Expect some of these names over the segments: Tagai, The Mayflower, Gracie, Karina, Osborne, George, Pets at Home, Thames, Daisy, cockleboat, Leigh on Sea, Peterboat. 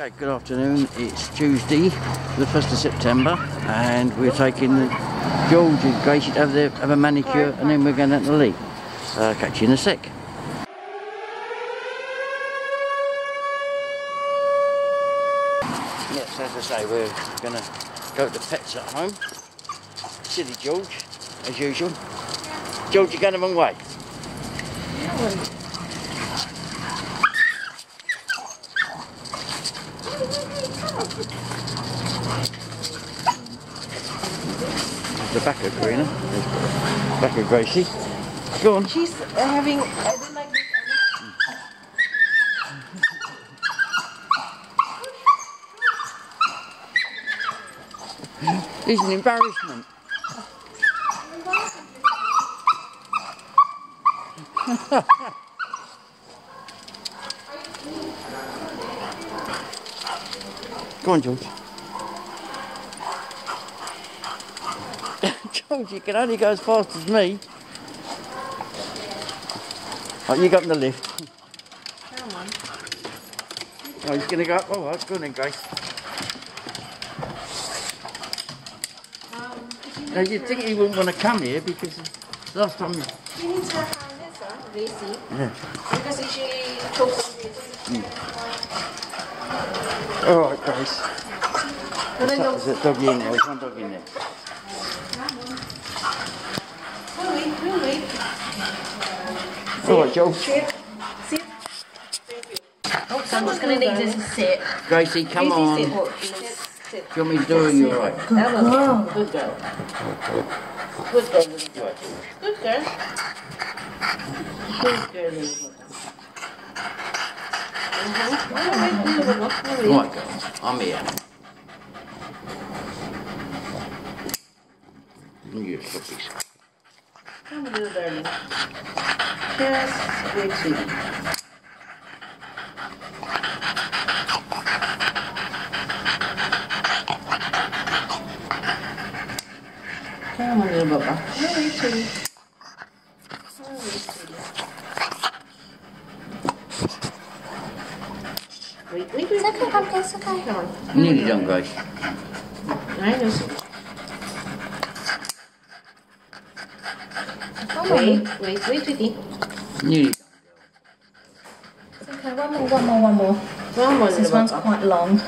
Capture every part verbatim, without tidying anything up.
Okay, good afternoon. It's Tuesday, the first of September, and we're taking George and Gracie to have, their, have a manicure, and then we're going out to Leigh. Uh, catch you in a sec. Yes, as I say, we're going to go to Pets at Home. Silly George, as usual. George, you're going the wrong way. No. The back of Karina, the back of Gracie. Go on. She's having. I don't like this. It's an embarrassment. Go on, George. George, you can only go as fast as me. Oh, you got in the lift. Come on. Oh, he's going to go up. Oh, that's good then, Grace. Um, you now, you'd think he wouldn't want to come here because last time... She needs her harness, huh, Daisy? Yeah. Because she talks like this. Mm. All right, Grace. There's a dog in there. There's one dog in there. Alright, George. Sit. Sit. Oh, so I'm just going to need to sit. Gracie, come Easy on. Sit. What, sit. Do you want me to do it? You're right. Oh, good girl. Good girl. Good girl. Good girl. Good girl. Good girl. Mm-hmm. Right, girl. I'm here. You puppies. Come on, little darling. Just wait for you. Come on, little baba. No, wait for you. No, wait for you. Wait, wait, wait. It's okay, Papa. It's okay. Come on. Nearly done, guys. I know. Wait, wait, wait, wait. Nearly done, girl. It's okay, one more, one more, one more. One more. This one's quite long. There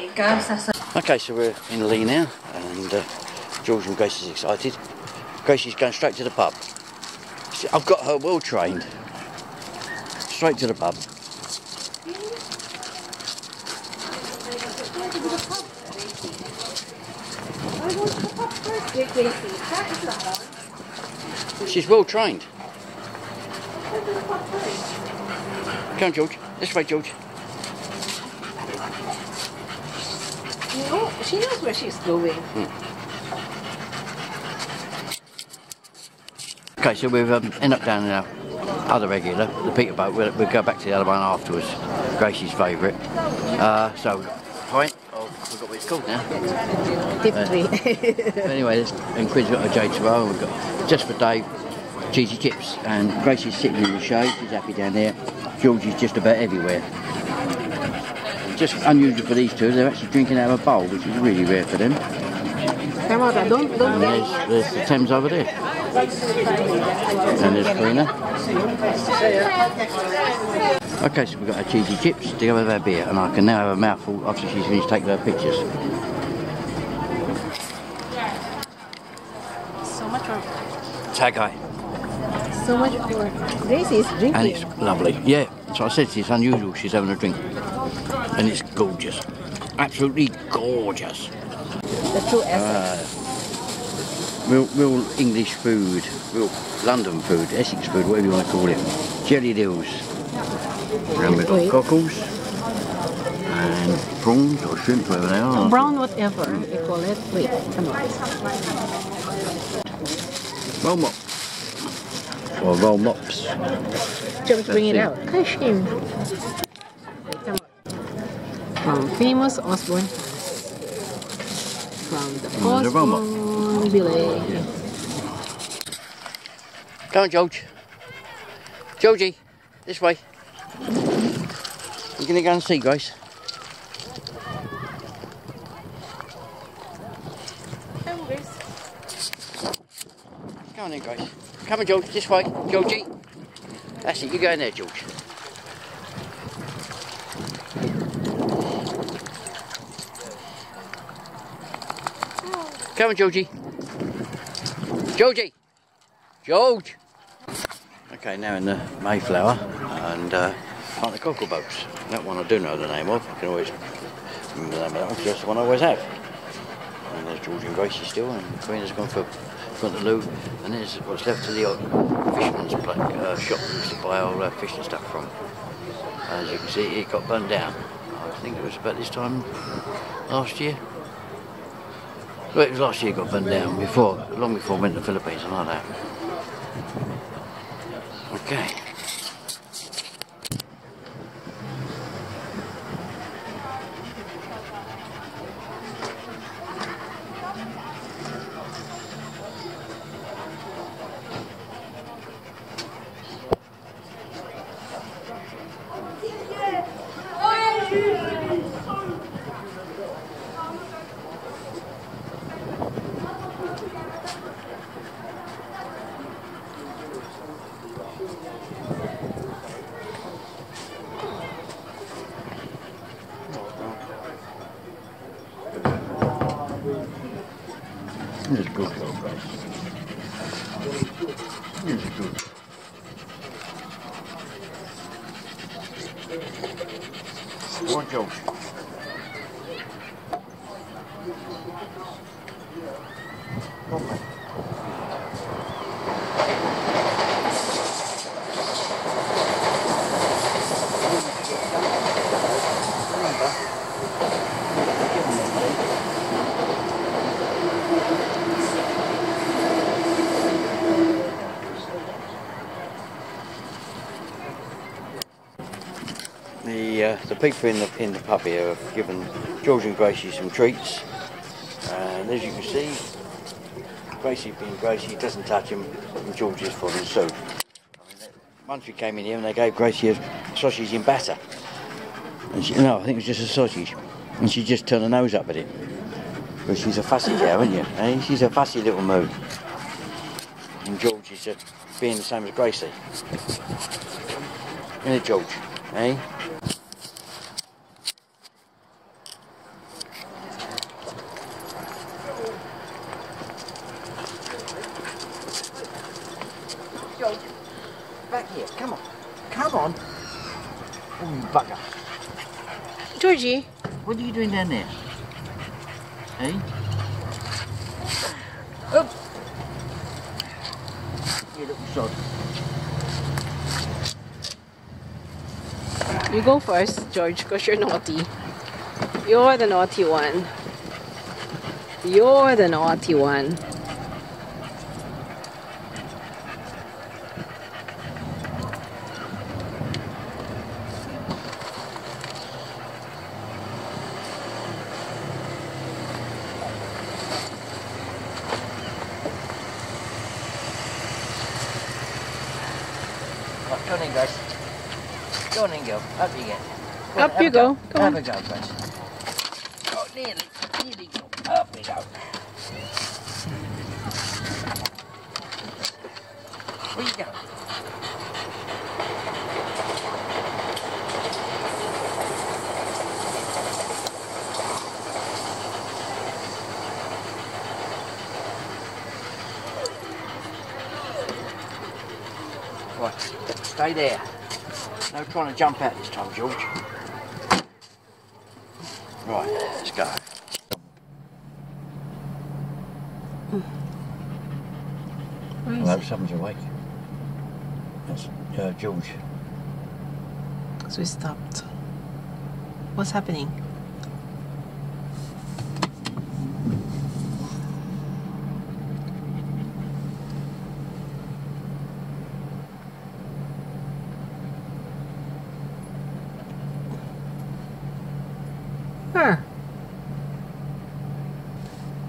you go. Okay, so we're in Leigh now, and uh, George and Gracie's excited. Gracie's going straight to the pub. I've got her well trained. Straight to the pub. She's well trained. Come on, George. This way, George. No, she knows where she's going. Hmm. Okay, so we've um, ended up down in our other regular, the Peterboat. We'll, we'll go back to the other one afterwards. Gracie's favourite. Uh, so, pint. I forgot what it's called now. Uh, anyway, and Quinn's got a J tomorrow. We've got just for Dave, cheesy chips, and Gracie's sitting in the shade. She's happy down there. George is just about everywhere. Just unusual for these two. They're actually drinking out of a bowl, which is really rare for them. Come on, don't don't. There's, there's the Thames over there. And there's Karina. Okay, so we've got our cheesy chips together with our beer, and I can now have a mouthful after she's finished taking her pictures. So much work. Tagai. So much work. Daisy's drinking. And it's lovely. Yeah, so I said it's unusual she's having a drink. And it's gorgeous. Absolutely gorgeous. The two Essex. Uh, real, real English food, real London food, Essex food, whatever you want to call it. Jelly eels. And we've got cockles and prawns or shrimp, whatever they are. Brown, whatever you call it. Wait, come on. Roll mop. Or roll mops. Just bring it out. Kashim. Come on. From famous Osborne. From the Osborne. on, Billy. Yeah. Go on, George. Georgie, this way. We're going to go and see, guys. Go on in, guys. Come on, George, this way. Georgie. That's it, you go in there, George. Come on, Georgie. Georgie! George! Okay, now in the Mayflower and uh, part of the cockle boats. That one I do know the name of. I can always remember the name of that one because that's the one I always have. And there's George and Gracie still, and Karina's gone for, for the loo. And there's what's left of the old fisherman's uh, shop we used to buy all uh, fish and stuff from. And as you can see, it got burned down. I think it was about this time last year. Well, it was last year it got burnt down, before, long before I went to the Philippines and like that. Okay. It's good though, guys. It's good. Watch out. Okay. Uh, the people in the in the pub here have given George and Gracie some treats, and as you can see, Gracie being Gracie doesn't touch him, and George is full of soup. I mean, once we came in here and they gave Gracie a sausage in batter, and she, no, I think it was just a sausage, and she just turned her nose up at it. But she's a fussy girl, isn't you? Eh? She's a fussy little mood, and George is uh, being the same as Gracie. Isn't it, George? Eh? Back here, come on, come on. Oh, you bugger. Georgie. What are you doing down there? Hey? Up. You little sod. You go first, George, because you're naughty. You're the naughty one. You're the naughty one. Go on in, guys. Go on in, girl. Up you get. Go Up on, you go. Go. Go have on. A go, guys. Oh, nearly. Nearly go. Up we go. Where you go? Right, stay there. No trying to jump out this time, George. Right, let's go. I hope someone's awake. That's uh, George. So we stopped. What's happening?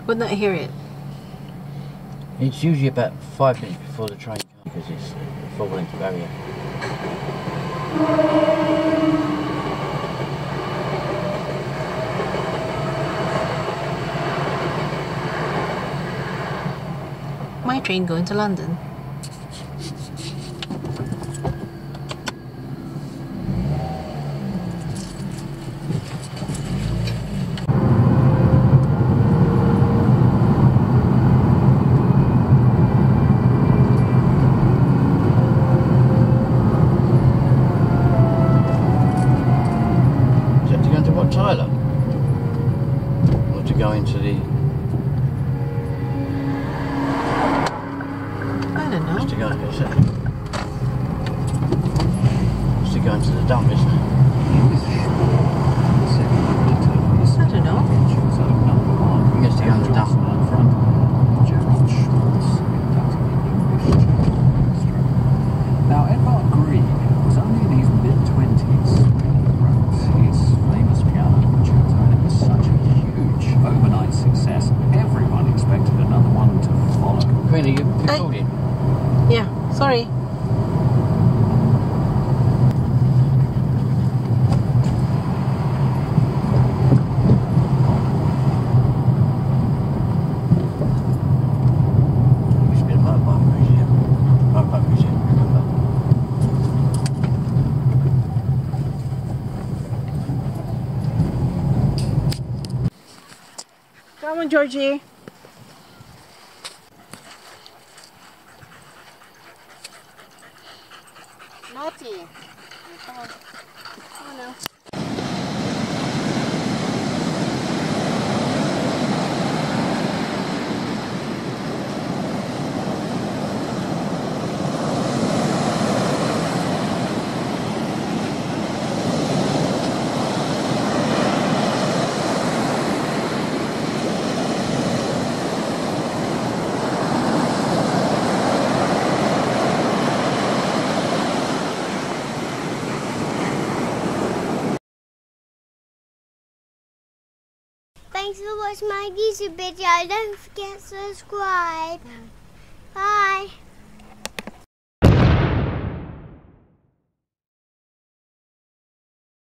Would not hear it. It's usually about five minutes before the train comes because it's a full length barrier. My train going to London. Georgie. Naughty. Come on. Come on now. Thanks for watching my YouTube video. Don't forget to subscribe. Bye. Bye.